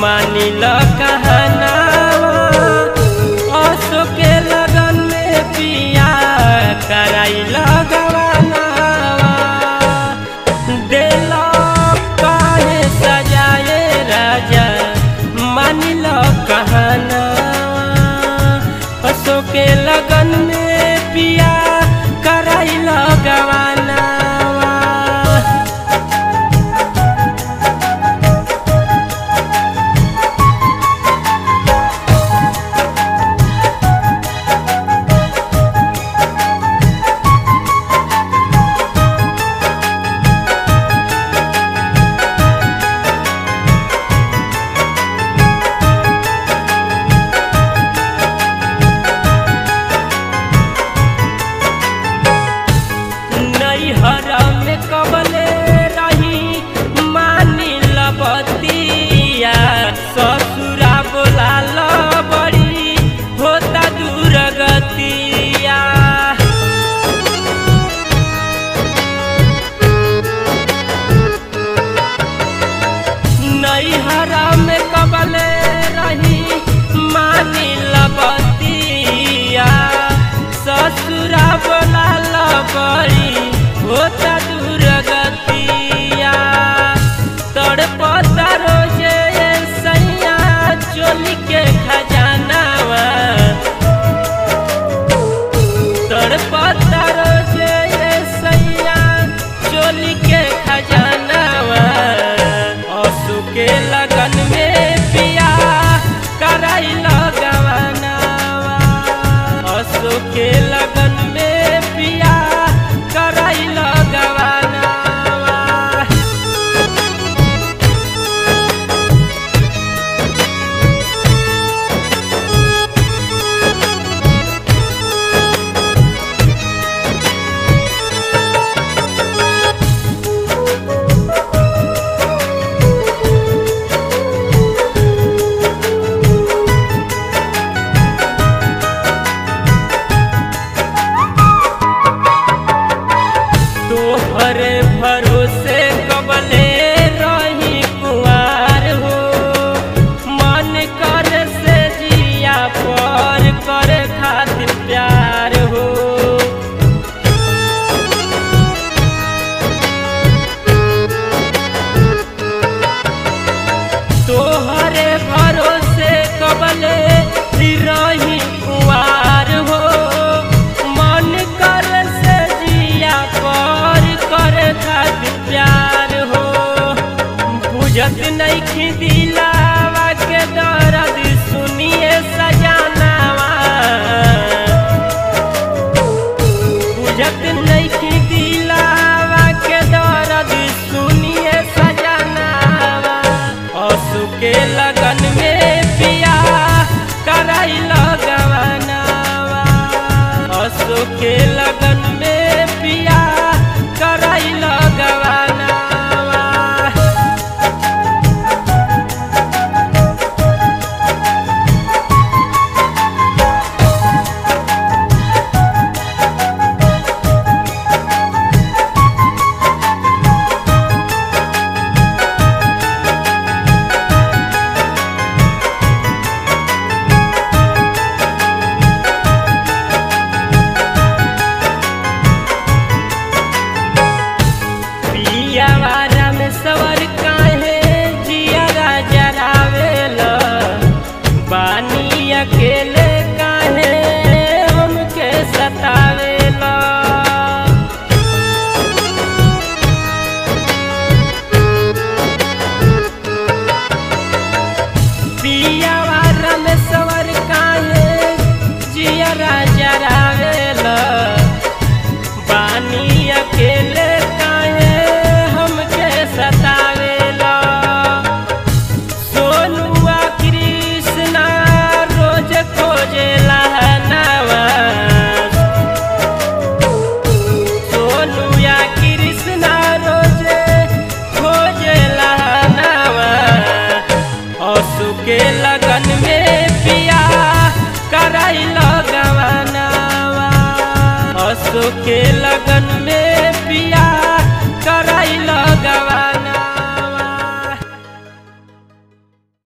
मानिल कहनावा आसो के लगन में पिया कराइल गवानावा। देलस काहें साजा ये राजा मानिल कहनावा आसो के लगन में पिया कराइल गवाना। होता दुर्गतिया तड़पता रोजे सैया चोली के खजानावा, तड़पता रोजे सैया चोली के खजानावा आंसू के लगन में पिया कराइल गवानावा। आंसू के लगन में भरोसे कबले रही कुआर हो, मन करे से जिया पर करे खातिर प्यार हो। तोहरे भरोसे कबले रही कुआर हो, मन करे से जिया पर प्यार हो। बुझत नहीं कि दिलावा के दर्द सुनिए सजानावा, बुझत नहीं कि दिलावा के दर्द सुनिए सजानावा। आंसू के लगन में पिया कराइल गवानावा। आंसू के लगन में पिया कराइल गवाना। अकेले काहे हमके सतावेला, पियावा रमेश्वर काहे जिया राजा रावेला। बानी अकेले काहे हमके सतावेला। आंसू के लगन में पिया कराइल गवानावा। आंसू के लगन में